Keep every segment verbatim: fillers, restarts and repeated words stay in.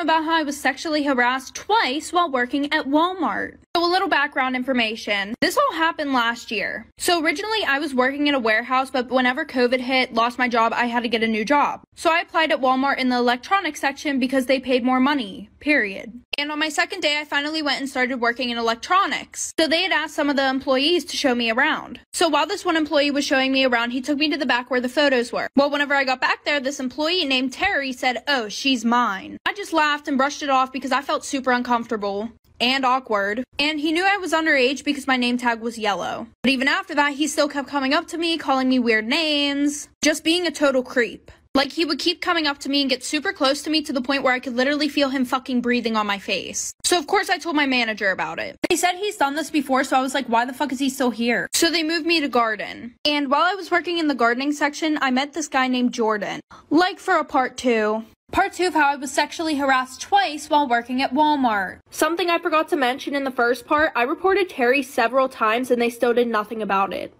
time about how I was sexually harassed twice while working at Walmart. So a little background information. This all happened last year. So originally I was working in a warehouse, but whenever COVID hit, lost my job, I had to get a new job. So I applied at Walmart in the electronics section because they paid more money, period. And on my second day, I finally went and started working in electronics. So they had asked some of the employees to show me around. So while this one employee was showing me around, he took me to the back where the photos were. Well, whenever I got back there, this employee named Terry said, "Oh, she's mine." I just laughed and brushed it off because I felt super uncomfortable and awkward, and he knew I was underage because my name tag was yellow. But even after that, he still kept coming up to me, calling me weird names, just being a total creep. Like, he would keep coming up to me and get super close to me to the point where I could literally feel him fucking breathing on my face. So of course I told my manager about it. They said he's done this before, so I was like, why the fuck is he still here? So they moved me to garden. And while I was working in the gardening section, I met this guy named Jordan. Like for a part two. Part two of how I was sexually harassed twice while working at Walmart. Something I forgot to mention in the first part, I reported Terry several times and they still did nothing about it.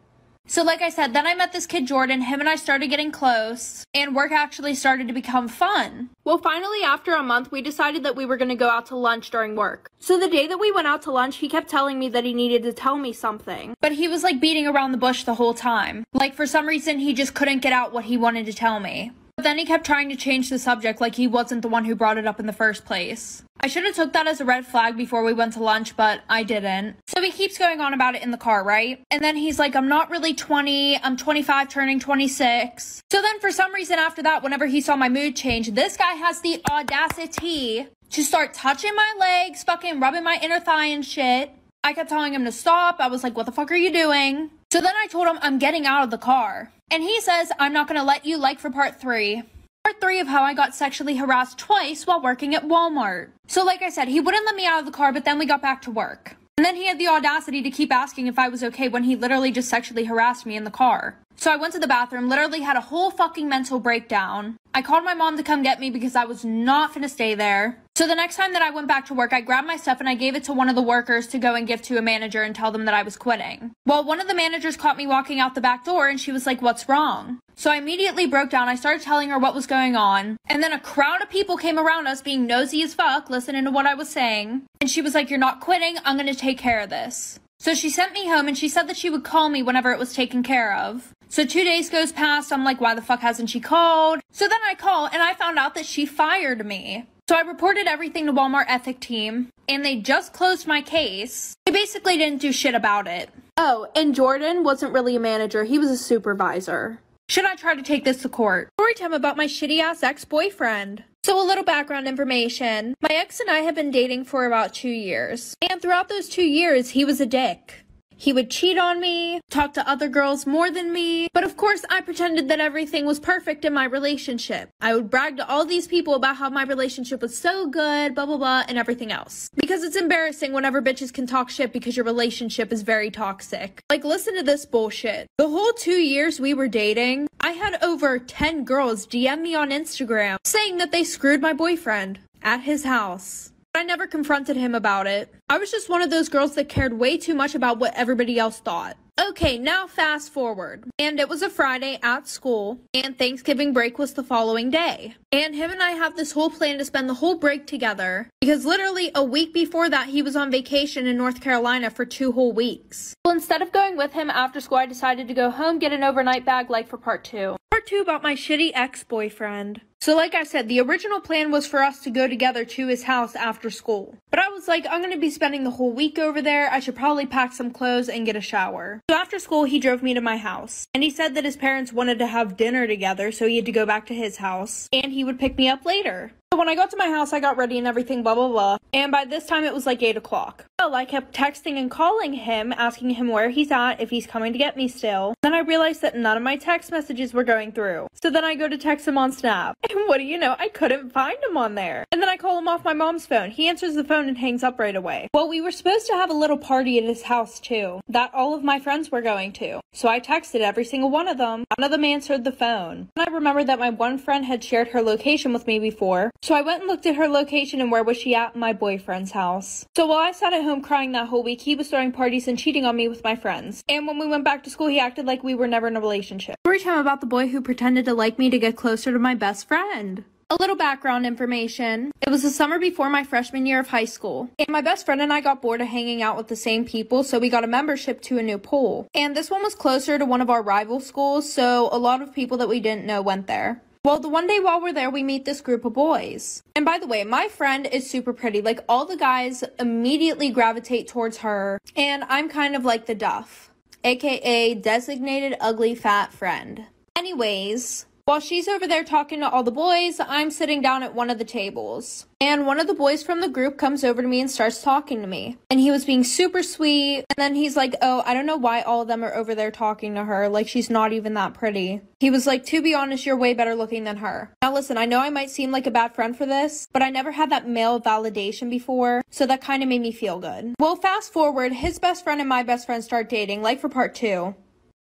So like I said, then I met this kid Jordan, him and I started getting close, and work actually started to become fun. Well, finally after a month, we decided that we were going to go out to lunch during work. So the day that we went out to lunch, he kept telling me that he needed to tell me something. But he was like beating around the bush the whole time. Like for some reason, he just couldn't get out what he wanted to tell me. But then he kept trying to change the subject like he wasn't the one who brought it up in the first place. I should have took that as a red flag before we went to lunch, but I didn't. So he keeps going on about it in the car, right? And then he's like, I'm not really twenty, I'm twenty-five turning twenty-six. So then for some reason after that, whenever he saw my mood change, this guy has the audacity to start touching my legs, fucking rubbing my inner thigh and shit. I kept telling him to stop. I was like, what the fuck are you doing? So then I told him I'm getting out of the car. And he says, I'm not gonna let you, like for part three. Part three of how I got sexually harassed twice while working at Walmart. So like I said, he wouldn't let me out of the car, but then we got back to work. And then he had the audacity to keep asking if I was okay when he literally just sexually harassed me in the car. So I went to the bathroom, literally had a whole fucking mental breakdown. I called my mom to come get me because I was not finna stay there. So the next time that I went back to work, I grabbed my stuff and I gave it to one of the workers to go and give to a manager and tell them that I was quitting. Well, one of the managers caught me walking out the back door and she was like, what's wrong? So I immediately broke down. I started telling her what was going on. And then a crowd of people came around us being nosy as fuck, listening to what I was saying. And she was like, you're not quitting. I'm gonna take care of this. So she sent me home and she said that she would call me whenever it was taken care of. So two days goes past, I'm like, why the fuck hasn't she called? So then I call and I found out that she fired me. So I reported everything to Walmart ethic team and they just closed my case. They basically didn't do shit about it. Oh, and Jordan wasn't really a manager, he was a supervisor. Should I try to take this to court? Story time about my shitty ass ex-boyfriend. So a little background information. My ex and I had been dating for about two years. And throughout those two years, he was a dick. He would cheat on me, talk to other girls more than me. But of course, I pretended that everything was perfect in my relationship. I would brag to all these people about how my relationship was so good, blah, blah, blah, and everything else. Because it's embarrassing whenever bitches can talk shit because your relationship is very toxic. Like, listen to this bullshit. The whole two years we were dating, I had over ten girls D M me on Instagram saying that they screwed my boyfriend at his house. I never confronted him about it. I was just one of those girls that cared way too much about what everybody else thought. Okay, now fast forward. And it was a Friday at school, and Thanksgiving break was the following day. And him and I have this whole plan to spend the whole break together, because literally a week before that, he was on vacation in North Carolina for two whole weeks. Well, instead of going with him after school, I decided to go home, get an overnight bag, like for part two. Part two about my shitty ex-boyfriend. So like I said, the original plan was for us to go together to his house after school. But I was like, I'm going to be spending the whole week over there. I should probably pack some clothes and get a shower. So after school, he drove me to my house. And he said that his parents wanted to have dinner together, so he had to go back to his house. And he would pick me up later. So when I got to my house, I got ready and everything, blah, blah, blah. And by this time, it was like eight o'clock. Well, I kept texting and calling him, asking him where he's at, if he's coming to get me still. Then I realized that none of my text messages were going through. So then I go to text him on Snap. And what do you know? I couldn't find him on there. And then I call him off my mom's phone. He answers the phone and hangs up right away. Well, we were supposed to have a little party at his house, too, that all of my friends were going to. So I texted every single one of them. None of them answered the phone. And I remembered that my one friend had shared her location with me before. So I went and looked at her location and where was she at? My boyfriend's house. So while I sat at home crying that whole week, he was throwing parties and cheating on me with my friends. And when we went back to school, he acted like we were never in a relationship. Story time about the boy who pretended to like me to get closer to my best friend. A little background information. It was the summer before my freshman year of high school, and my best friend and I got bored of hanging out with the same people, so we got a membership to a new pool. And this one was closer to one of our rival schools, so a lot of people that we didn't know went there. Well, the one day while we're there, we meet this group of boys. And by the way, my friend is super pretty. Like, all the guys immediately gravitate towards her, and I'm kind of like the Duff, aka designated ugly fat friend. Anyways, while she's over there talking to all the boys, I'm sitting down at one of the tables. And one of the boys from the group comes over to me and starts talking to me. And he was being super sweet, and then he's like, oh, I don't know why all of them are over there talking to her. Like, she's not even that pretty. He was like, to be honest, you're way better looking than her. Now listen, I know I might seem like a bad friend for this, but I never had that male validation before, so that kind of made me feel good. Well, fast forward, his best friend and my best friend start dating, like for part two.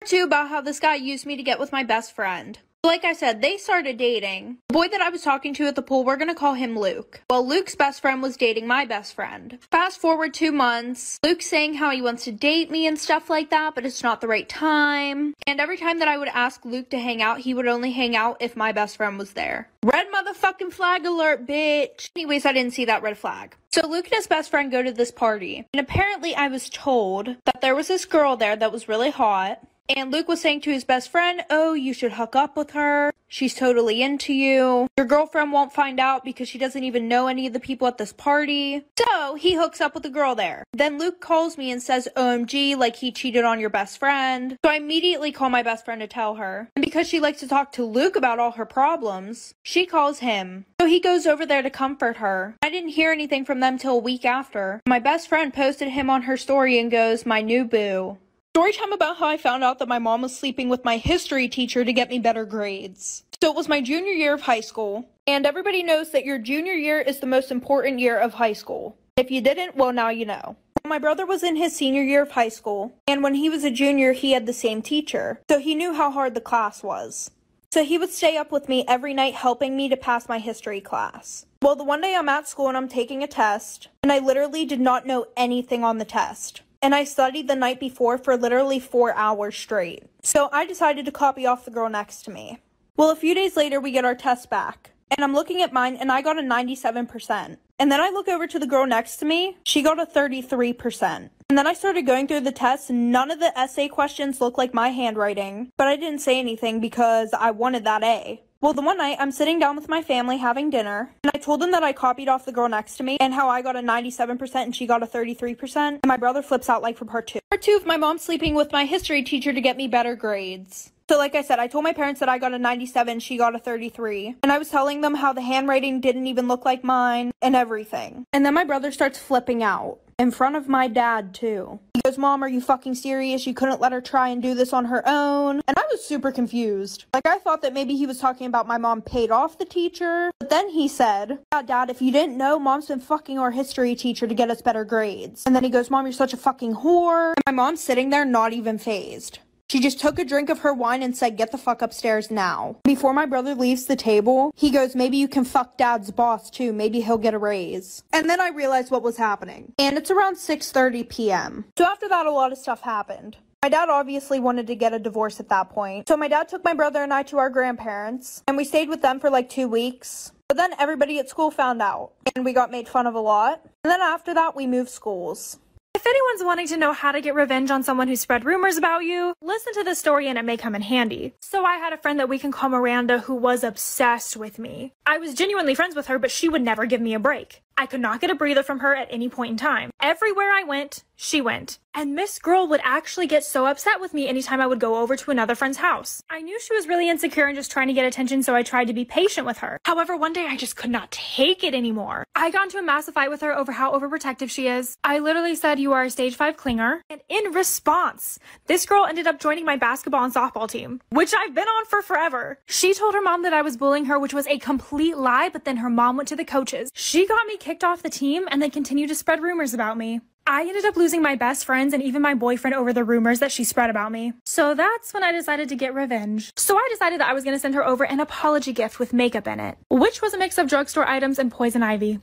Part two about how this guy used me to get with my best friend. Like I said, they started dating. The boy that I was talking to at the pool, we're gonna call him Luke. Well, Luke's best friend was dating my best friend. Fast forward two months, Luke's saying how he wants to date me and stuff like that, but it's not the right time. And every time that I would ask Luke to hang out, he would only hang out if my best friend was there. Red motherfucking flag alert, bitch. Anyways, I didn't see that red flag. So Luke and his best friend go to this party. And apparently I was told that there was this girl there that was really hot. And Luke was saying to his best friend, oh, you should hook up with her. She's totally into you. Your girlfriend won't find out because she doesn't even know any of the people at this party. So he hooks up with the girl there. Then Luke calls me and says, O M G, like he cheated on your best friend. So I immediately call my best friend to tell her. And because she likes to talk to Luke about all her problems, she calls him. So he goes over there to comfort her. I didn't hear anything from them till a week after. My best friend posted him on her story and goes, my new boo. Story time about how I found out that my mom was sleeping with my history teacher to get me better grades. So it was my junior year of high school, and everybody knows that your junior year is the most important year of high school. If you didn't, well, now you know. My brother was in his senior year of high school, and when he was a junior, he had the same teacher, so he knew how hard the class was. So he would stay up with me every night helping me to pass my history class. Well, the one day I'm at school and I'm taking a test, and I literally did not know anything on the test. And I studied the night before for literally four hours straight. So I decided to copy off the girl next to me. Well, a few days later, we get our test back. And I'm looking at mine, and I got a ninety-seven percent. And then I look over to the girl next to me. She got a thirty-three percent. And then I started going through the test. None of the essay questions looked like my handwriting. But I didn't say anything because I wanted that A. Well, the one night, I'm sitting down with my family having dinner, and I told them that I copied off the girl next to me and how I got a ninety-seven percent and she got a thirty-three percent, and my brother flips out like for part two. Part two of my mom sleeping with my history teacher to get me better grades. So like I said, I told my parents that I got a ninety-seven, she got a thirty-three, and I was telling them how the handwriting didn't even look like mine and everything. And then my brother starts flipping out. In front of my dad, too. He goes, Mom, are you fucking serious? You couldn't let her try and do this on her own? And I was super confused. Like, I thought that maybe he was talking about my mom paid off the teacher. But then he said, yeah, Dad, if you didn't know, Mom's been fucking our history teacher to get us better grades. And then he goes, Mom, you're such a fucking whore. And my mom's sitting there not even phased. She just took a drink of her wine and said, get the fuck upstairs now. Before my brother leaves the table, he goes, maybe you can fuck Dad's boss too. Maybe he'll get a raise. And then I realized what was happening. And it's around six thirty p m So after that, a lot of stuff happened. My dad obviously wanted to get a divorce at that point. So my dad took my brother and I to our grandparents. And we stayed with them for like two weeks. But then everybody at school found out. And we got made fun of a lot. And then after that, we moved schools. If anyone's wanting to know how to get revenge on someone who spread rumors about you, listen to this story and it may come in handy. So I had a friend that we can call Miranda who was obsessed with me. I was genuinely friends with her, but she would never give me a break. I could not get a breather from her at any point in time. Everywhere I went, she went. And this girl would actually get so upset with me anytime I would go over to another friend's house. I knew she was really insecure and just trying to get attention, so I tried to be patient with her. However, one day I just could not take it anymore. I got into a massive fight with her over how overprotective she is. I literally said, you are a stage five clinger. And in response, this girl ended up joining my basketball and softball team, which I've been on for forever. She told her mom that I was bullying her, which was a complete lie, but then her mom went to the coaches. She got me kicked off the team, and they continued to spread rumors about me. I ended up losing my best friends and even my boyfriend over the rumors that she spread about me. So that's when I decided to get revenge. So I decided that I was going to send her over an apology gift with makeup in it, which was a mix of drugstore items and poison ivy.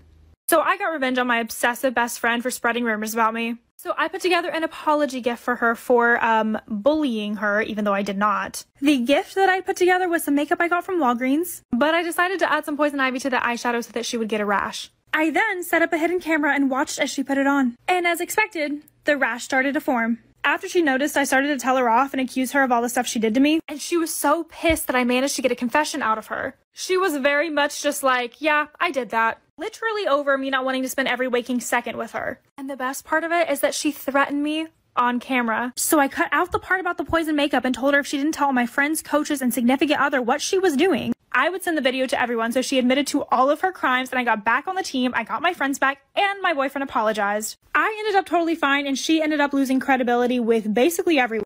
So I got revenge on my obsessive best friend for spreading rumors about me. So I put together an apology gift for her for um, bullying her, even though I did not. The gift that I put together was some makeup I got from Walgreens, but I decided to add some poison ivy to the eyeshadow so that she would get a rash. I then set up a hidden camera and watched as she put it on. And as expected, the rash started to form. After she noticed, I started to tell her off and accuse her of all the stuff she did to me. And she was so pissed that I managed to get a confession out of her. She was very much just like, yeah, I did that. Literally over me not wanting to spend every waking second with her. And the best part of it is that she threatened me on camera. So I cut out the part about the poison makeup and told her if she didn't tell my friends, coaches, and significant other what she was doing, I would send the video to everyone. So she admitted to all of her crimes and I got back on the team. I got my friends back and my boyfriend apologized. I ended up totally fine and she ended up losing credibility with basically everyone.